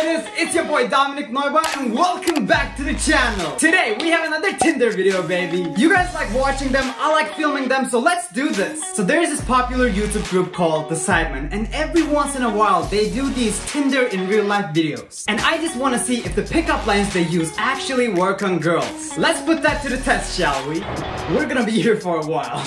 there it is, it's your boy Dominic Neubauer and welcome back to the channel. Today we have another Tinder video, baby. You guys like watching them, I like filming them, so let's do this. So there is this popular YouTube group called The Sidemen, and every once in a while they do these Tinder in real life videos. And I just want to see if the pickup lines they use actually work on girls. Let's put that to the test, shall we? We're gonna be here for a while.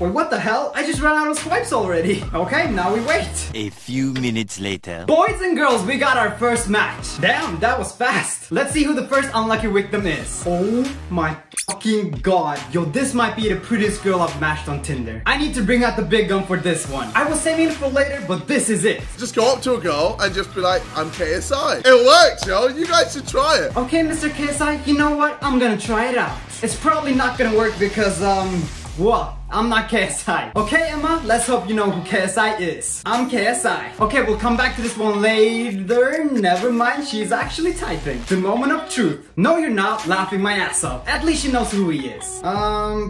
Wait, what the hell? I just ran out of swipes already. Okay, now we wait. A few minutes later. Boys and girls, we got our first match. Damn, that was fast. Let's see who the first unlucky victim is. Oh my fucking god. Yo, this might be the prettiest girl I've matched on Tinder. I need to bring out the big gun for this one. I was saving it for later, but this is it. Just go up to a girl and just be like, I'm KSI. It works, yo. You guys should try it. Okay, Mr. KSI, you know what? I'm gonna try it out. It's probably not gonna work because, well, I'm not KSI. Okay, Emma, let's hope you know who KSI is. I'm KSI. Okay, we'll come back to this one later. Never mind, she's actually typing. The moment of truth. No, you're not laughing my ass off. At least she knows who he is.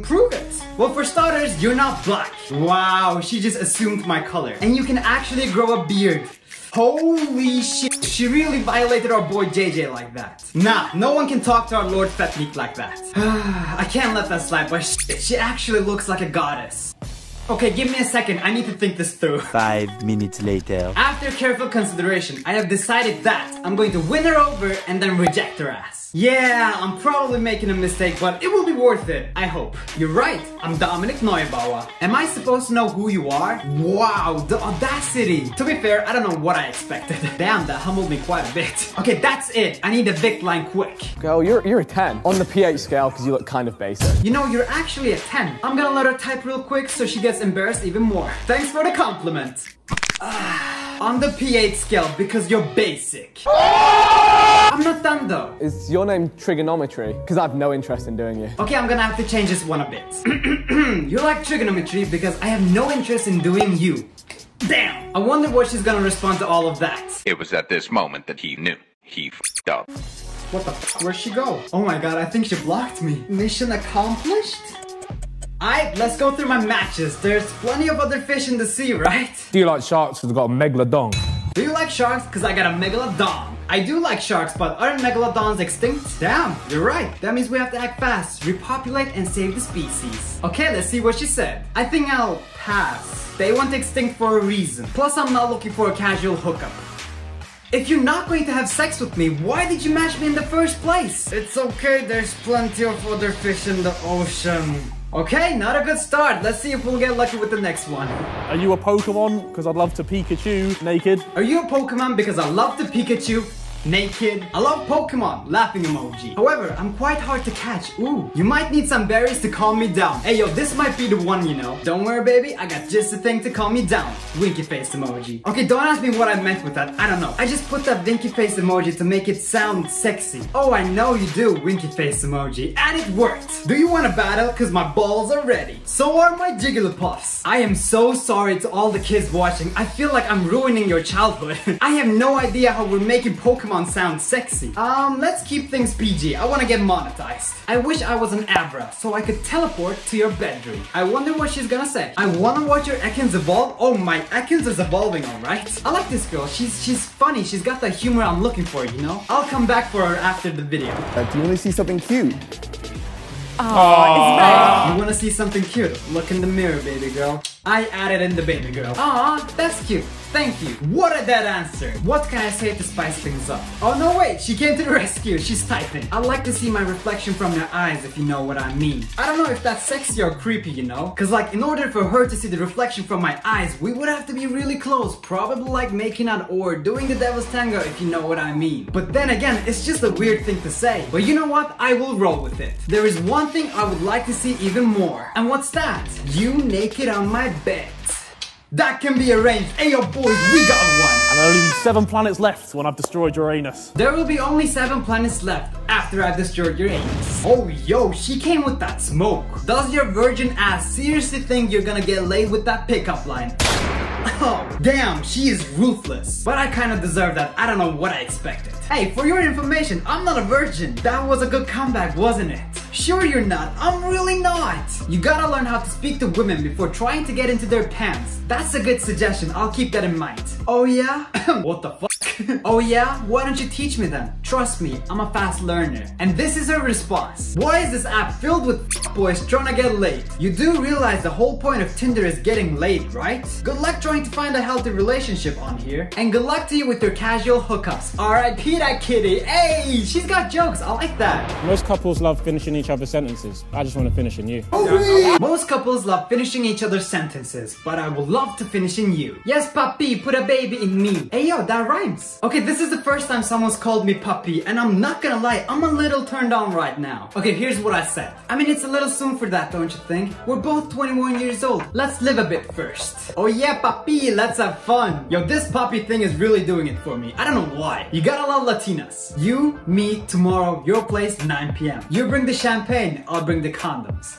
Prove it. Well, for starters, you're not black. Wow, she just assumed my color. And you can actually grow a beard. Holy shit, she really violated our boy JJ like that. Nah, no one can talk to our Lord Fatnik like that. I can't let that slide, but shit, she actually looks like a goddess. Okay, give me a second, I need to think this through. 5 minutes later. After careful consideration, I have decided that I'm going to win her over and then reject her ass. Yeah, I'm probably making a mistake, but it will be worth it, I hope. You're right, I'm Dominic Neubauer. Am I supposed to know who you are? Wow, the audacity. To be fair, I don't know what I expected. Damn, that humbled me quite a bit. Okay, that's it. I need a Vic line quick. Girl, you're a 10 on the pH scale because you look kind of basic. You know, you're actually a 10. I'm gonna let her type real quick so she gets embarrassed even more. Thanks for the compliment. On the pH scale because you're basic. I'm not done though. Is your name trigonometry? Because I have no interest in doing you. Okay, I'm gonna have to change this one a bit. You like trigonometry because I have no interest in doing you. Damn! I wonder what she's gonna respond to all of that. It was at this moment that he knew. He f***ed up. What the f***? Where'd she go? Oh my god, I think she blocked me. Mission accomplished? Alright, let's go through my matches. There's plenty of other fish in the sea, right? Do you like sharks? Because I've got a megalodon. Do you like sharks? Because I got a megalodon. I do like sharks, but aren't megalodons extinct? Damn, you're right. That means we have to act fast, repopulate, and save the species. Okay, let's see what she said. I think I'll pass. They went extinct for a reason. Plus, I'm not looking for a casual hookup. If you're not going to have sex with me, why did you match me in the first place? It's okay, there's plenty of other fish in the ocean. Okay, not a good start. Let's see if we'll get lucky with the next one. Are you a Pokemon? Because I'd love to Pikachu naked. Are you a Pokemon? Because I love to Pikachu naked. I love Pokemon. Laughing emoji. However, I'm quite hard to catch. Ooh, you might need some berries to calm me down. Hey, yo, this might be the one, you know. Don't worry, baby. I got just the thing to calm me down. Winky face emoji. Okay, don't ask me what I meant with that. I don't know. I just put that winky face emoji to make it sound sexy. Oh, I know you do, winky face emoji. And it worked. Do you want a battle? Because my balls are ready. So are my Jigglypuffs. I am so sorry to all the kids watching. I feel like I'm ruining your childhood. I have no idea how we're making Pokemon sound sexy. Let's keep things PG. I want to get monetized. I wish I was an Abra so I could teleport to your bedroom. I wonder what she's gonna say. I want to watch your Ekans evolve. Oh, my Ekans is evolving, alright. I like this girl. She's funny. She's got the humor I'm looking for, you know. I'll come back for her after the video. Do you only see something cute? Aww. You want to see something cute? Look in the mirror, baby girl. I added in the baby girl. Aw, that's cute. Thank you. What a dead answer. What can I say to spice things up? Oh no, wait, she came to the rescue. She's typing. I like to see my reflection from your eyes, if you know what I mean. I don't know if that's sexy or creepy, you know? Cause like, in order for her to see the reflection from my eyes, we would have to be really close. Probably like making out or doing the devil's tango, if you know what I mean. But then again, it's just a weird thing to say. But you know what? I will roll with it. There is one thing I would like to see even more. And what's that? You naked on my bed. That can be arranged. Hey, yo, boys, we got one. And there are only 7 planets left when I've destroyed Uranus. There will be only 7 planets left after I've destroyed Uranus. Oh, yo, she came with that smoke. Does your virgin ass seriously think you're gonna get laid with that pickup line? Oh, damn, she is ruthless. But I kind of deserve that. I don't know what I expected. Hey, for your information, I'm not a virgin. That was a good comeback, wasn't it? Sure you're not, I'm really not. You gotta learn how to speak to women before trying to get into their pants. That's a good suggestion, I'll keep that in mind. Oh yeah? What the fuck? Oh yeah? Why don't you teach me then? Trust me, I'm a fast learner. And this is her response. Why is this app filled with boys trying to get laid? You do realize the whole point of Tinder is getting laid, right? Good luck trying to find a healthy relationship on here. And good luck to you with your casual hookups. R.I.P. that kitty. Hey, she's got jokes, I like that. Most couples love finishing each other's sentences. I just want to finish in you. Oh, most couples love finishing each other's sentences, but I would love to finish in you. Yes, puppy, put a baby in me. Hey yo, that rhymes. Okay, this is the first time someone's called me puppy, and I'm not gonna lie, I'm a little turned on right now. Okay, here's what I said. I mean, it's a little soon for that, don't you think? We're both 21 years old. Let's live a bit first. Oh yeah, puppy, let's have fun. Yo, this puppy thing is really doing it for me. I don't know why. You gotta love Latinas. You, me, tomorrow, your place, 9 PM. You bring the champagne, I'll bring the condoms.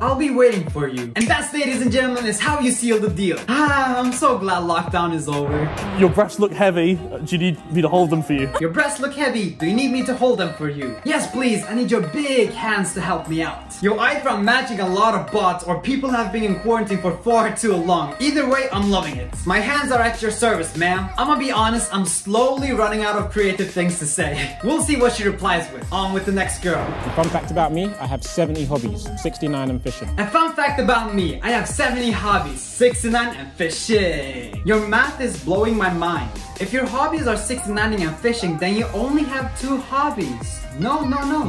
I'll be waiting for you. And that's, ladies and gentlemen, is how you seal the deal. Ah, I'm so glad lockdown is over. Your breasts look heavy. Do you need me to hold them for you? Your breasts look heavy. Do you need me to hold them for you? Yes, please. I need your big hands to help me out. Yo, either I'm matching a lot of bots or people have been in quarantine for far too long. Either way, I'm loving it. My hands are at your service, ma'am. I'm gonna be honest, I'm slowly running out of creative things to say. We'll see what she replies with. On with the next girl. A fun fact about me, I have 70 hobbies, 69 and fishing. A fun fact about me, I have 70 hobbies, 69 and fishing. Your math is blowing my mind. If your hobbies are 69ing and fishing, then you only have 2 hobbies. No,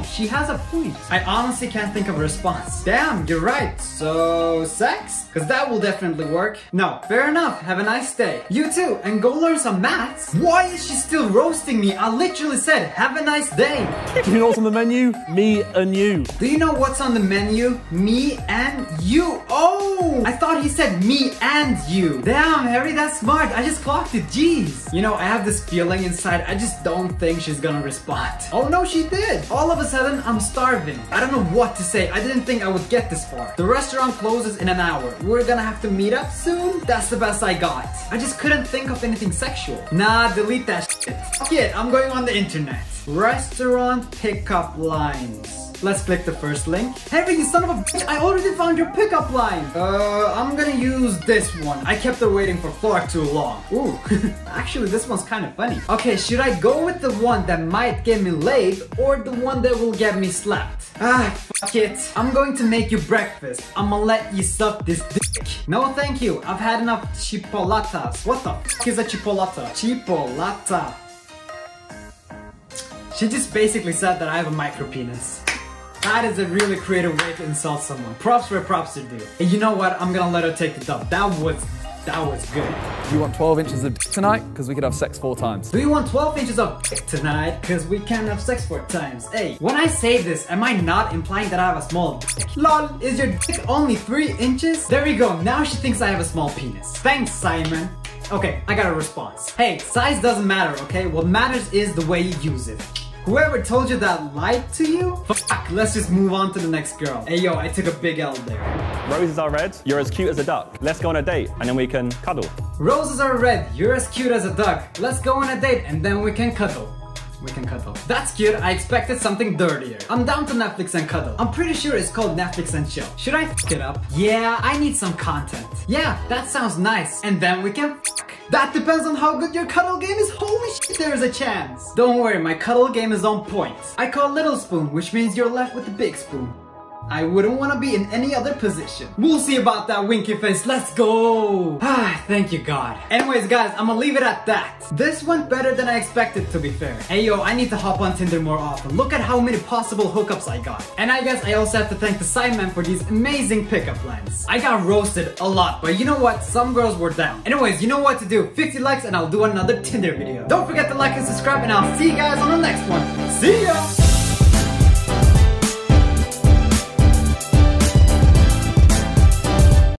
she has a point. I honestly can't think of a response. Damn, you're right. So, sex? Because that will definitely work. No, fair enough. Have a nice day. You too, and go learn some maths. Why is she still roasting me? I literally said, have a nice day. Do you know what's on the menu? Me and you. Do you know what's on the menu? Me and you. Oh, I thought he said me and you. Damn, Harry, that's smart. I just clocked it. Jeez. You know, I have this feeling inside, I just don't think she's gonna respond. Oh no, she did! All of a sudden, I'm starving. I don't know what to say, I didn't think I would get this far. The restaurant closes in an hour. We're gonna have to meet up soon? That's the best I got. I just couldn't think of anything sexual. Nah, delete that shit. Fuck it, I'm going on the internet. Restaurant pickup lines. Let's click the first link. Harry, you son of a bitch, I already found your pickup line. I'm gonna use this one. I kept her waiting for far too long. Ooh, actually this one's kind of funny. Okay, should I go with the one that might get me laid or the one that will get me slapped? Ah, fuck it. I'm going to make you breakfast. I'm gonna let you suck this dick. No, thank you. I've had enough chipolatas. What the fuck is a chipolata? Chipolata. She just basically said that I have a micro penis. That is a really creative way to insult someone. Props where props are due. And you know what? I'm gonna let her take the dub. That was good. Do you want 12 inches of dick tonight? Because we could have sex 4 times. Do you want 12 inches of dick tonight? Because we can have sex 4 times. Hey, when I say this, am I not implying that I have a small dick? Lol, is your dick only 3 inches? There we go. Now she thinks I have a small penis. Thanks, Simon. Okay, I got a response. Hey, size doesn't matter, okay? What matters is the way you use it. Whoever told you that lied to you? Fuck, let's just move on to the next girl. Hey yo, I took a big L there. Roses are red, you're as cute as a duck. Let's go on a date and then we can cuddle. Roses are red, you're as cute as a duck. Let's go on a date and then we can cuddle. That's cute, I expected something dirtier. I'm down to Netflix and cuddle. I'm pretty sure it's called Netflix and chill. Should I fuck it up? Yeah, I need some content. Yeah, that sounds nice. And then we can fuck. That depends on how good your cuddle game is. Holy shit, there is a chance. Don't worry, my cuddle game is on point. I call little spoon, which means you're left with the big spoon. I wouldn't want to be in any other position. We'll see about that winky face. Let's go. Ah, thank you, God. Anyways, guys, I'm gonna leave it at that. This went better than I expected, to be fair. Hey, yo, I need to hop on Tinder more often. Look at how many possible hookups I got. And I guess I also have to thank the Sidemen for these amazing pickup lines. I got roasted a lot, but you know what? Some girls were down. Anyways, you know what to do. 50 likes and I'll do another Tinder video. Don't forget to like and subscribe, and I'll see you guys on the next one. See ya!